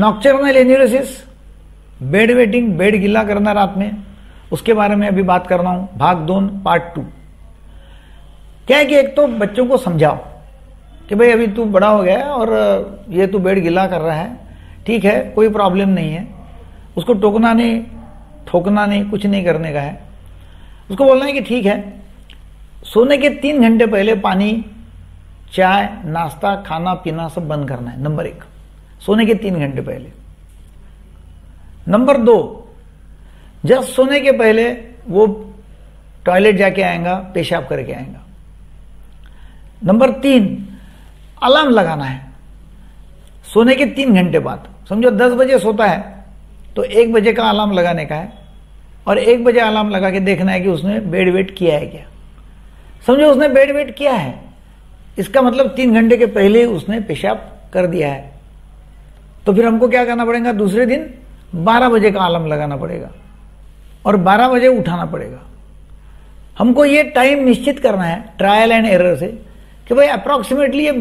Nocturnal enuresis, bed wetting, bed गीला करना रात में, उसके बारे में अभी बात कर रहा हूं, भाग 2 पार्ट 2। क्या है कि एक तो बच्चों को समझाओ कि भाई अभी तू बड़ा हो गया है और ये तू बेड गीला कर रहा है, ठीक है, कोई प्रॉब्लम नहीं है। उसको टोकना नहीं, ठोकना नहीं, कुछ नहीं करने का है। उसको बोलना है कि ठीक है, सोने के 3 घंटे पहले पानी, चाय, नाश्ता, खाना पीना सब बंद करना है, नंबर 1, सोने के 3 घंटे पहले। नंबर 2, जब सोने के पहले वो टॉयलेट जाके आएगा, पेशाब करके आएगा। नंबर 3, अलार्म लगाना है सोने के 3 घंटे बाद। समझो 10 बजे सोता है तो 1 बजे का अलार्म लगाने का है, और 1 बजे अलार्म लगा के देखना है कि उसने बेड वेट किया है क्या। समझो उसने बेड वेट किया है, इसका मतलब 3 घंटे के पहले उसने पेशाब कर दिया है, तो फिर हमको क्या करना पड़ेगा, दूसरे दिन 12 बजे का अलार्म लगाना पड़ेगा और 12 बजे उठाना पड़ेगा। हमको ये टाइम निश्चित करना है ट्रायल एंड एरर से कि भाई अप्रॉक्सीमेटली ये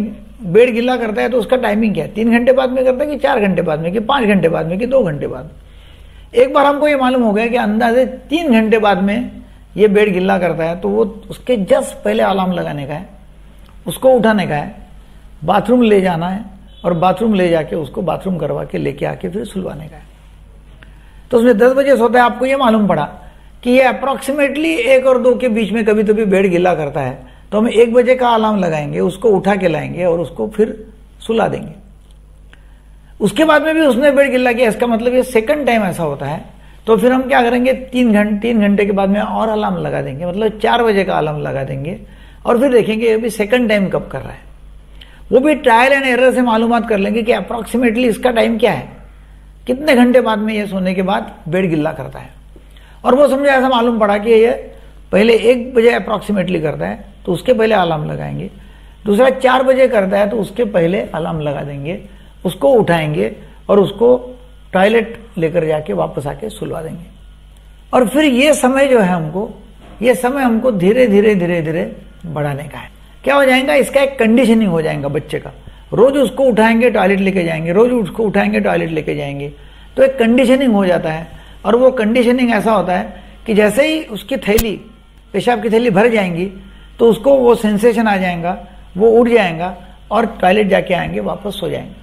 बेड गीला करता है तो उसका टाइमिंग क्या है, 3 घंटे बाद में करता है कि 4 घंटे बाद में, कि 5 घंटे बाद में, कि 2 घंटे बाद। एक बार हमको ये मालूम हो गया कि अंदाजे 3 घंटे बाद में ये बेड गीला करता है, तो वो उसके जस्ट पहले अलार्म लगाने का है, उसको उठाने का है, बाथरूम ले जाना है और बाथरूम ले जाके उसको बाथरूम करवा के लेके आके फिर सुलवाने का है। तो उसमें 10 बजे सोता है, आपको ये मालूम पड़ा कि ये अप्रॉक्सीमेटली 1 और 2 के बीच में कभी तभी बेड गीला करता है, तो हम 1 बजे का अलार्म लगाएंगे, उसको उठा के लाएंगे और उसको फिर सुला देंगे। उसके बाद में भी उसने बेड गिला किया, इसका मतलब ये 2nd टाइम ऐसा होता है, तो फिर हम क्या करेंगे, 3 घंटे के बाद में और अलार्म लगा देंगे, मतलब 4 बजे का अलार्म लगा देंगे, और फिर देखेंगे ये भी 2nd टाइम कब कर रहा है। वो भी ट्रायल एंड एरर से मालूमात कर लेंगे कि अप्रॉक्सीमेटली इसका टाइम क्या है, कितने घंटे बाद में ये सोने के बाद बेड गिला करता है। और वो समझा, ऐसा मालूम पड़ा कि ये पहले 1 बजे अप्रॉक्सीमेटली करता है तो उसके पहले अलार्म लगाएंगे, दूसरा 4 बजे करता है तो उसके पहले अलार्म लगा देंगे, उसको उठाएंगे और उसको टॉयलेट लेकर जाके वापस आके सुलवा देंगे। और फिर ये समय जो है हमको, ये समय हमको धीरे धीरे बढ़ाने का है। क्या हो जाएगा, इसका एक कंडीशनिंग हो जाएगा बच्चे का, रोज उसको उठाएंगे टॉयलेट लेके जाएंगे, रोज उसको उठाएंगे टॉयलेट लेके जाएंगे, तो एक कंडीशनिंग हो जाता है। और वो कंडीशनिंग ऐसा होता है कि जैसे ही उसकी थैली, पेशाब की थैली भर जाएंगी तो उसको वो सेंसेशन आ जाएगा, वो उठ जाएगा और टॉयलेट जाके आएंगे, वापस सो जाएंगे।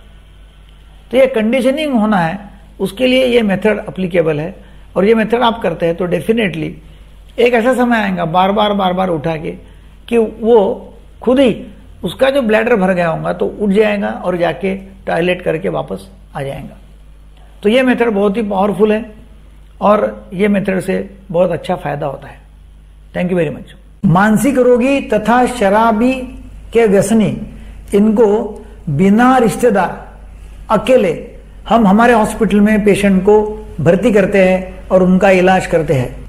तो ये कंडीशनिंग होना है, उसके लिए ये मेथड अप्लीकेबल है। और ये मेथड आप करते हैं तो डेफिनेटली एक ऐसा समय आएगा बार बार उठा के कि वो खुद ही उसका जो ब्लैडर भर गया होगा तो उठ जाएगा और जाके टॉयलेट करके वापस आ जाएगा। तो ये मेथड बहुत ही पावरफुल है और ये मेथड से बहुत अच्छा फायदा होता है। Thank you very much. मानसिक रोगी तथा शराबी के व्यसनी, इनको बिना रिश्तेदार अकेले हम हमारे हॉस्पिटल में पेशेंट को भर्ती करते हैं और उनका इलाज करते हैं।